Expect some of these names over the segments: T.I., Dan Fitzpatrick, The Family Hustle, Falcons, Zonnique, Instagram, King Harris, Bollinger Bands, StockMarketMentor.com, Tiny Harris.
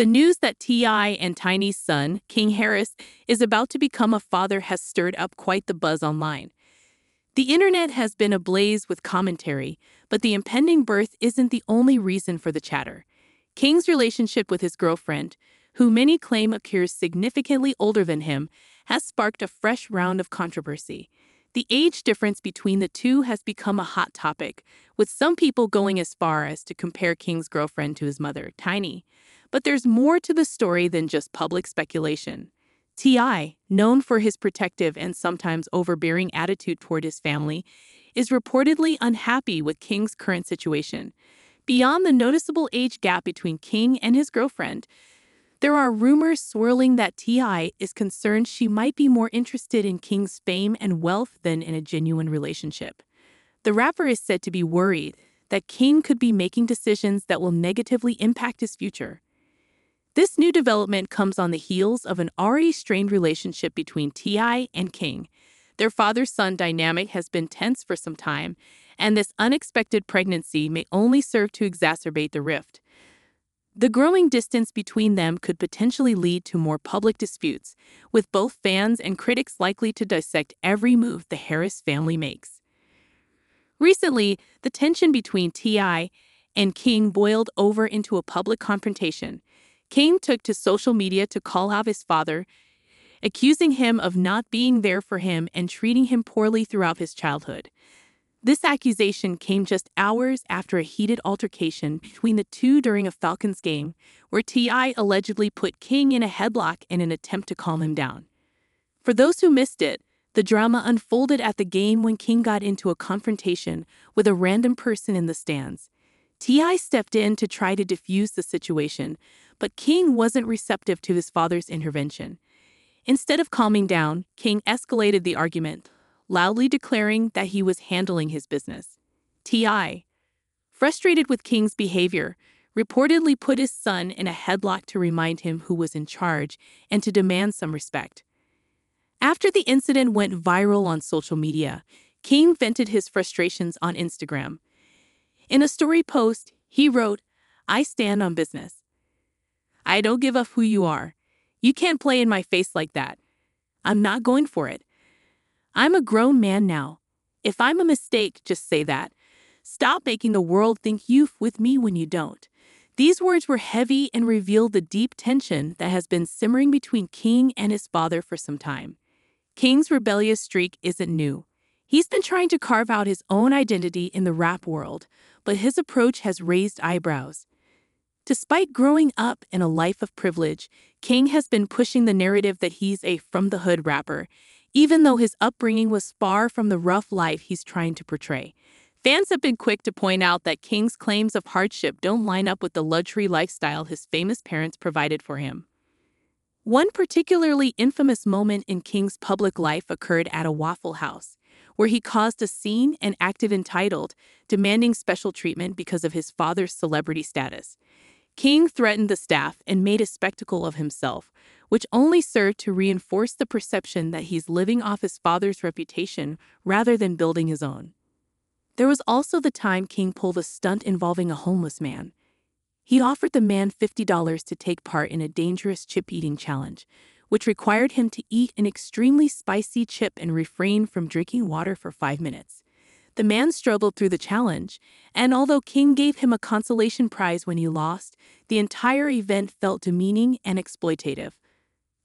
The news that T.I. and Tiny's son, King Harris, is about to become a father has stirred up quite the buzz online. The internet has been ablaze with commentary, but the impending birth isn't the only reason for the chatter. King's relationship with his girlfriend, who many claim appears significantly older than him, has sparked a fresh round of controversy. The age difference between the two has become a hot topic, with some people going as far as to compare King's girlfriend to his mother, Tiny. But there's more to the story than just public speculation. T.I., known for his protective and sometimes overbearing attitude toward his family, is reportedly unhappy with King's current situation. Beyond the noticeable age gap between King and his girlfriend, there are rumors swirling that T.I. is concerned she might be more interested in King's fame and wealth than in a genuine relationship. The rapper is said to be worried that King could be making decisions that will negatively impact his future. This new development comes on the heels of an already strained relationship between T.I. and King. Their father-son dynamic has been tense for some time, and this unexpected pregnancy may only serve to exacerbate the rift. The growing distance between them could potentially lead to more public disputes, with both fans and critics likely to dissect every move the Harris family makes. Recently, the tension between T.I. and King boiled over into a public confrontation. King took to social media to call out his father, accusing him of not being there for him and treating him poorly throughout his childhood. This accusation came just hours after a heated altercation between the two during a Falcons game, where T.I. allegedly put King in a headlock in an attempt to calm him down. For those who missed it, the drama unfolded at the game when King got into a confrontation with a random person in the stands. T.I. stepped in to try to defuse the situation, but King wasn't receptive to his father's intervention. Instead of calming down, King escalated the argument, loudly declaring that he was handling his business. T.I., frustrated with King's behavior, reportedly put his son in a headlock to remind him who was in charge and to demand some respect. After the incident went viral on social media, King vented his frustrations on Instagram. In a story post, he wrote, "I stand on business. I don't give a who you are. You can't play in my face like that. I'm not going for it. I'm a grown man now. If I'm a mistake, just say that. Stop making the world think you've with me when you don't." These words were heavy and revealed the deep tension that has been simmering between King and his father for some time. King's rebellious streak isn't new. He's been trying to carve out his own identity in the rap world, but his approach has raised eyebrows. Despite growing up in a life of privilege, King has been pushing the narrative that he's a from-the-hood rapper, even though his upbringing was far from the rough life he's trying to portray. Fans have been quick to point out that King's claims of hardship don't line up with the luxury lifestyle his famous parents provided for him. One particularly infamous moment in King's public life occurred at a Waffle House, where he caused a scene and acted entitled, demanding special treatment because of his father's celebrity status. King threatened the staff and made a spectacle of himself, which only served to reinforce the perception that he's living off his father's reputation rather than building his own. There was also the time King pulled a stunt involving a homeless man. He offered the man $50 to take part in a dangerous chip-eating challenge, which required him to eat an extremely spicy chip and refrain from drinking water for 5 minutes. The man struggled through the challenge, and although King gave him a consolation prize when he lost, the entire event felt demeaning and exploitative.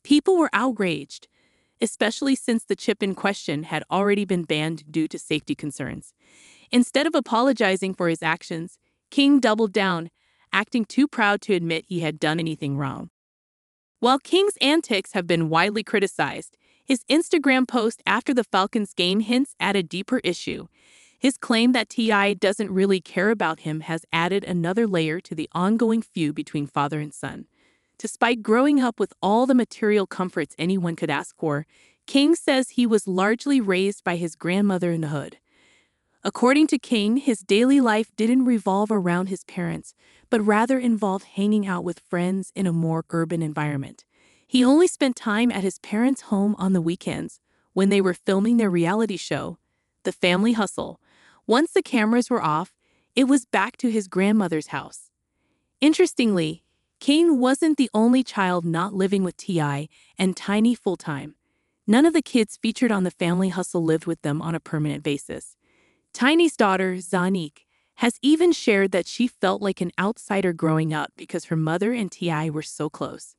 People were outraged, especially since the chip in question had already been banned due to safety concerns. Instead of apologizing for his actions, King doubled down, acting too proud to admit he had done anything wrong. While King's antics have been widely criticized, his Instagram post after the Falcons game hints at a deeper issue. His claim that T.I. doesn't really care about him has added another layer to the ongoing feud between father and son. Despite growing up with all the material comforts anyone could ask for, King says he was largely raised by his grandmother in the hood. According to King, his daily life didn't revolve around his parents, but rather involved hanging out with friends in a more urban environment. He only spent time at his parents' home on the weekends when they were filming their reality show, The Family Hustle. Once the cameras were off, it was back to his grandmother's house. Interestingly, King wasn't the only child not living with T.I. and Tiny full-time. None of the kids featured on The Family Hustle lived with them on a permanent basis. Tiny's daughter, Zonnique, has even shared that she felt like an outsider growing up because her mother and T.I. were so close.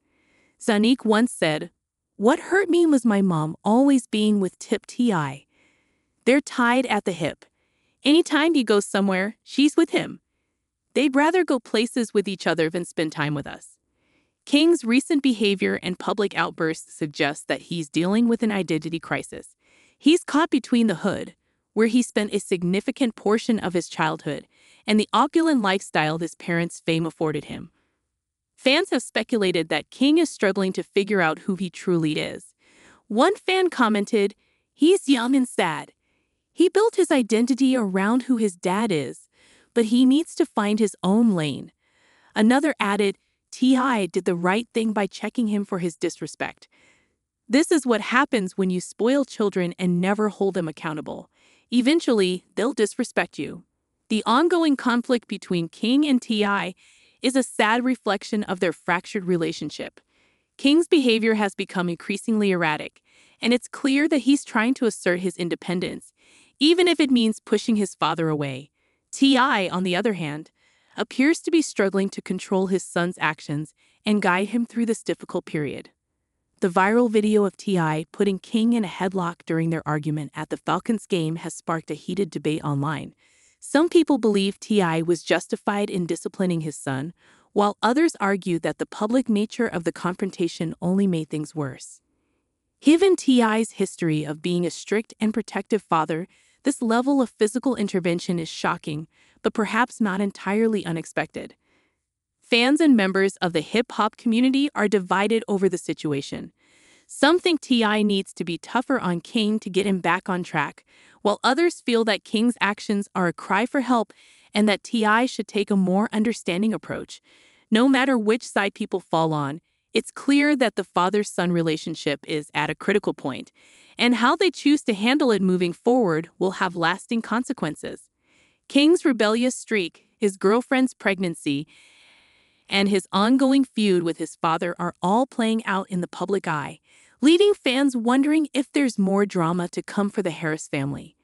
Zonnique once said, "What hurt me was my mom always being with Tip T.I. They're tied at the hip. Anytime he goes somewhere, she's with him. They'd rather go places with each other than spend time with us." King's recent behavior and public outbursts suggest that he's dealing with an identity crisis. He's caught between the hood, where he spent a significant portion of his childhood, and the opulent lifestyle his parents' fame afforded him. Fans have speculated that King is struggling to figure out who he truly is. One fan commented, "He's young and sad. He built his identity around who his dad is, but he needs to find his own lane." Another added, "T.I. did the right thing by checking him for his disrespect." This is what happens when you spoil children and never hold them accountable. Eventually, they'll disrespect you. The ongoing conflict between King and T.I. is a sad reflection of their fractured relationship. King's behavior has become increasingly erratic, and it's clear that he's trying to assert his independence, even if it means pushing his father away. T.I., on the other hand, appears to be struggling to control his son's actions and guide him through this difficult period. The viral video of T.I. putting King in a headlock during their argument at the Falcons game has sparked a heated debate online. Some people believe T.I. was justified in disciplining his son, while others argue that the public nature of the confrontation only made things worse. Given T.I.'s history of being a strict and protective father, this level of physical intervention is shocking, but perhaps not entirely unexpected. Fans and members of the hip-hop community are divided over the situation. Some think T.I. needs to be tougher on King to get him back on track, while others feel that King's actions are a cry for help and that T.I. should take a more understanding approach. No matter which side people fall on, it's clear that the father-son relationship is at a critical point, and how they choose to handle it moving forward will have lasting consequences. King's rebellious streak, his girlfriend's pregnancy, and his ongoing feud with his father are all playing out in the public eye, leaving fans wondering if there's more drama to come for the Harris family.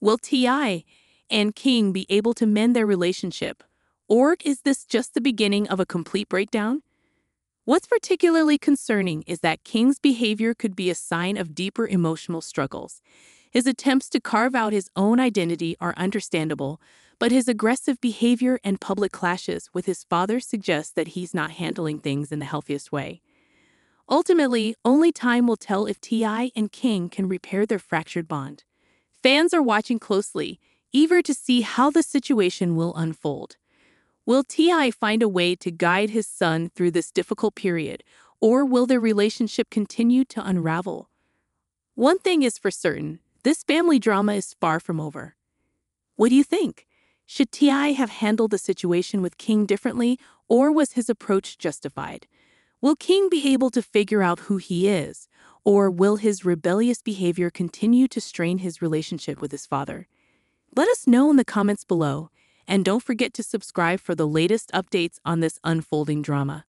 Will T.I. and King be able to mend their relationship, or is this just the beginning of a complete breakdown? What's particularly concerning is that King's behavior could be a sign of deeper emotional struggles. His attempts to carve out his own identity are understandable, but his aggressive behavior and public clashes with his father suggest that he's not handling things in the healthiest way. Ultimately, only time will tell if T.I. and King can repair their fractured bond. Fans are watching closely, eager to see how the situation will unfold. Will T.I. find a way to guide his son through this difficult period, or will their relationship continue to unravel? One thing is for certain, this family drama is far from over. What do you think? Should T.I. have handled the situation with King differently, or was his approach justified? Will King be able to figure out who he is, or will his rebellious behavior continue to strain his relationship with his father? Let us know in the comments below. And don't forget to subscribe for the latest updates on this unfolding drama.